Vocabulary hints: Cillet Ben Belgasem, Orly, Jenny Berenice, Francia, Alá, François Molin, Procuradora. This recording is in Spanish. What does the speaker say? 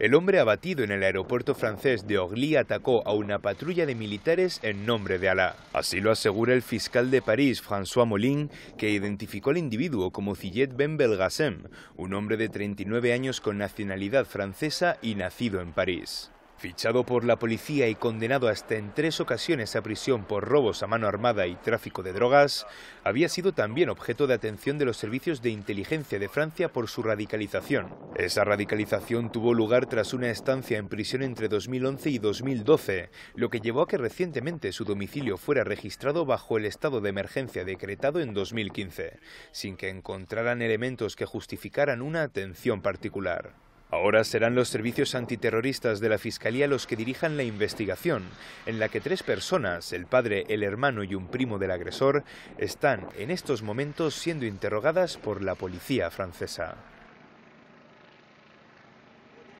El hombre abatido en el aeropuerto francés de Orly atacó a una patrulla de militares en nombre de Alá. Así lo asegura el fiscal de París, François Molin, que identificó al individuo como Cillet Ben Belgasem, un hombre de 39 años con nacionalidad francesa y nacido en París. Fichado por la policía y condenado hasta en 3 ocasiones a prisión por robos a mano armada y tráfico de drogas, había sido también objeto de atención de los servicios de inteligencia de Francia por su radicalización. Esa radicalización tuvo lugar tras una estancia en prisión entre 2011 y 2012, lo que llevó a que recientemente su domicilio fuera registrado bajo el estado de emergencia decretado en 2015, sin que encontraran elementos que justificaran una atención particular. Ahora serán los servicios antiterroristas de la Fiscalía los que dirijan la investigación, en la que 3 personas, el padre, el hermano y un primo del agresor, están en estos momentos siendo interrogadas por la policía francesa.